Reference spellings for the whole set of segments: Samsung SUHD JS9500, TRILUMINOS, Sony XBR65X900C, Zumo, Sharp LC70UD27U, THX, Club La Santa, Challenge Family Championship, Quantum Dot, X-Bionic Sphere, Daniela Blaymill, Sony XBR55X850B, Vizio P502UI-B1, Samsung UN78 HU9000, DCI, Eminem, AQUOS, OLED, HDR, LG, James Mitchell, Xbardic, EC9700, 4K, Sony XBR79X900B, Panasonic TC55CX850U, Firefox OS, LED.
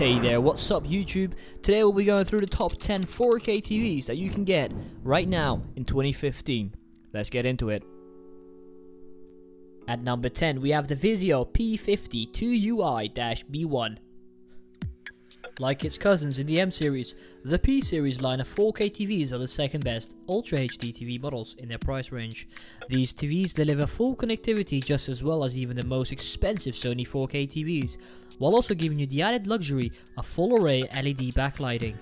Hey there, what's up YouTube? Today we'll be going through the top 10 4K TVs that you can get right now in 2015. Let's get into it. At number 10 we have the Vizio P502UI-B1. Like its cousins in the M series, the P series line of 4K TVs are the second best Ultra HD TV models in their price range. These TVs deliver full connectivity just as well as even the most expensive Sony 4K TVs, while also giving you the added luxury of full array LED backlighting.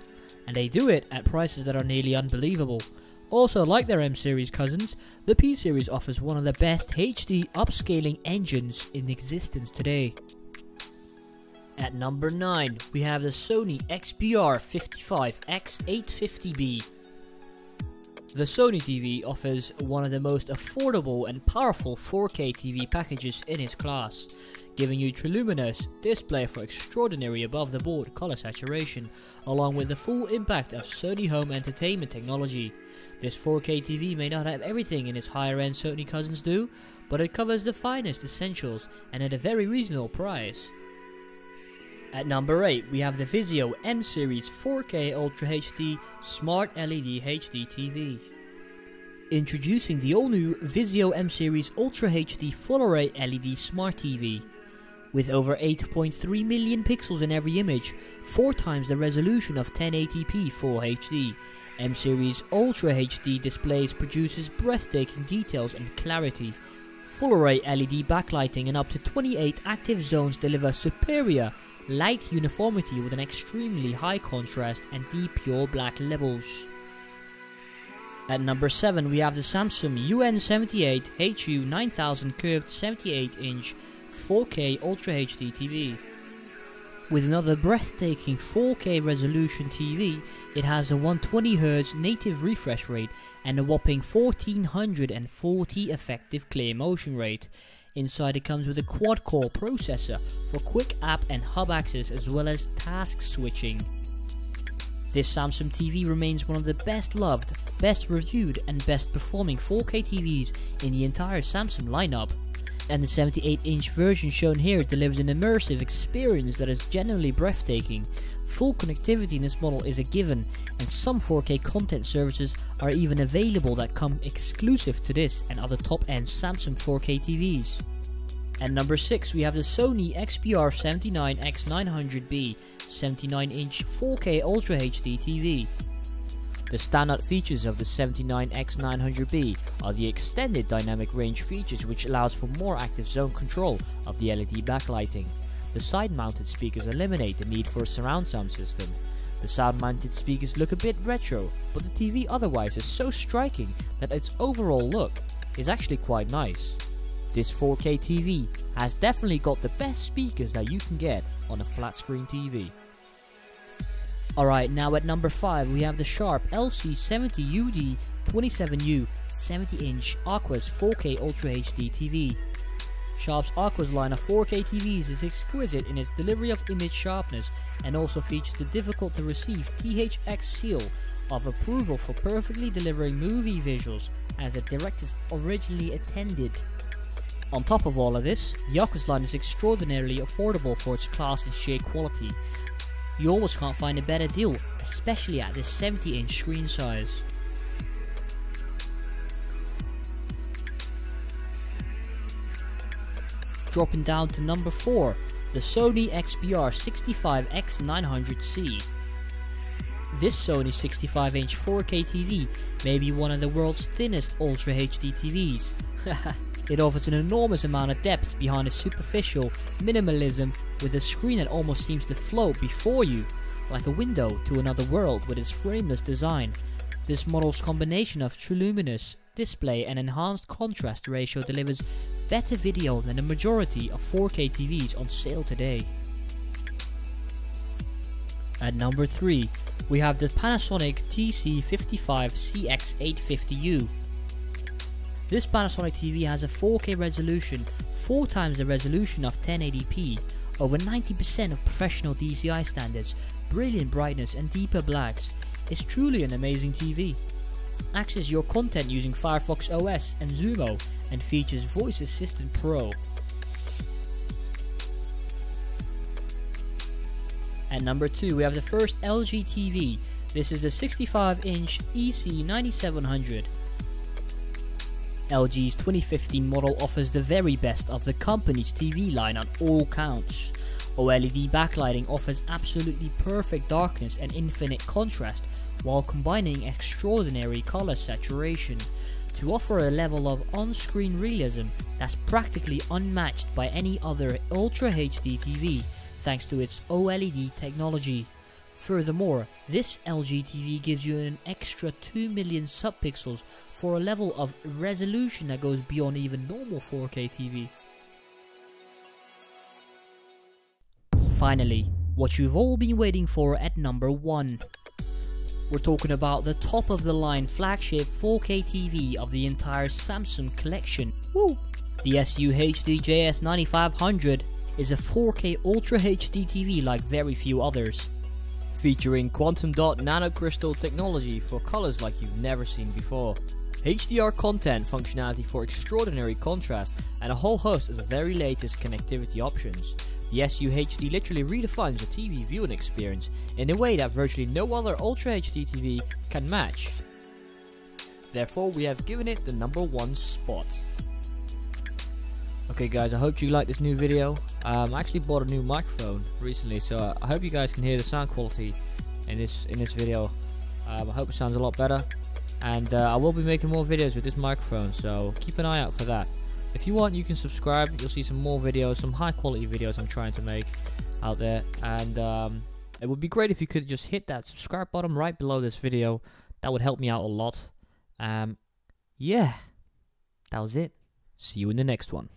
And they do it at prices that are nearly unbelievable. Also, like their M series cousins, the P series offers one of the best HD upscaling engines in existence today. At number 9, we have the Sony XBR55X850B. The Sony TV offers one of the most affordable and powerful 4K TV packages in its class, giving you TRILUMINOS display for extraordinary above-the-board color saturation, along with the full impact of Sony home entertainment technology. This 4K TV may not have everything in its higher-end Sony cousins do, but it covers the finest essentials and at a very reasonable price. At number 8 we have the Vizio M Series 4K Ultra HD Smart LED HD TV. Introducing the all-new Vizio M Series Ultra HD Full Array LED Smart TV. With over 8.3 million pixels in every image, 4 times the resolution of 1080p Full HD, M Series Ultra HD displays produces breathtaking details and clarity. Full array LED backlighting and up to 28 active zones deliver superior light uniformity with an extremely high contrast and deep pure black levels. At number 7 we have the Samsung UN78 HU9000 curved 78-inch 4K Ultra HD TV. With another breathtaking 4K resolution TV, it has a 120Hz native refresh rate and a whopping 1440 effective clear motion rate. Inside it comes with a quad-core processor for quick app and hub access as well as task switching. This Samsung TV remains one of the best loved, best reviewed and best performing 4K TVs in the entire Samsung lineup. And the 78-inch version shown here delivers an immersive experience that is genuinely breathtaking. Full connectivity in this model is a given, and some 4K content services are even available that come exclusive to this and other top-end Samsung 4K TVs. At number 6 we have the Sony XBR79X900B 79-inch 4K Ultra HD TV. The standout features of the 79X900B are the extended dynamic range features, which allows for more active zone control of the LED backlighting. The side-mounted speakers eliminate the need for a surround sound system. The sound-mounted speakers look a bit retro, but the TV otherwise is so striking that its overall look is actually quite nice. This 4K TV has definitely got the best speakers that you can get on a flat-screen TV. Alright, now at number 5 we have the Sharp LC70UD27U 70-inch AQUOS 4K Ultra HD TV. Sharp's AQUOS line of 4K TVs is exquisite in its delivery of image sharpness and also features the difficult to receive THX seal of approval for perfectly delivering movie visuals as the directors originally intended. On top of all of this, the AQUOS line is extraordinarily affordable for its class and sheer quality. You almost can't find a better deal, especially at this 70-inch screen size. Dropping down to number 4, the Sony XBR65X900C. This Sony 65-inch 4K TV may be one of the world's thinnest Ultra HD TVs. It offers an enormous amount of depth behind a superficial minimalism, with a screen that almost seems to float before you, like a window to another world with its frameless design. This model's combination of TRILUMINOS display and enhanced contrast ratio delivers better video than the majority of 4K TVs on sale today. At number 3, we have the Panasonic TC55CX850U. This Panasonic TV has a 4K resolution, 4 times the resolution of 1080p, over 90% of professional DCI standards, brilliant brightness and deeper blacks. It's truly an amazing TV. Access your content using Firefox OS and Zumo, and features Voice Assistant Pro. At number 2, we have the first LG TV. This is the 65-inch EC9700. LG's 2015 model offers the very best of the company's TV line on all counts. OLED backlighting offers absolutely perfect darkness and infinite contrast while combining extraordinary color saturation to offer a level of on-screen realism that's practically unmatched by any other Ultra HD TV thanks to its OLED technology. Furthermore, this LG TV gives you an extra 2 million subpixels for a level of resolution that goes beyond even normal 4K TV. Finally, what you've all been waiting for at number 1. We're talking about the top of the line flagship 4K TV of the entire Samsung collection. Woo! The SUHD JS9500 is a 4K Ultra HD TV like very few others, featuring Quantum Dot nanocrystal technology for colors like you've never seen before, HDR content functionality for extraordinary contrast, and a whole host of the very latest connectivity options. The SUHD literally redefines the TV viewing experience in a way that virtually no other Ultra HD TV can match. Therefore, we have given it the number 1 spot. Okay guys, I hope you liked this new video. I actually bought a new microphone recently, so I hope you guys can hear the sound quality in this video. I hope it sounds a lot better, and I will be making more videos with this microphone, so keep an eye out for that. If you want, you can subscribe. You'll see some more videos, some high quality videos I'm trying to make out there, and it would be great if you could just hit that subscribe button right below this video. That would help me out a lot. Yeah, that was it. See you in the next one.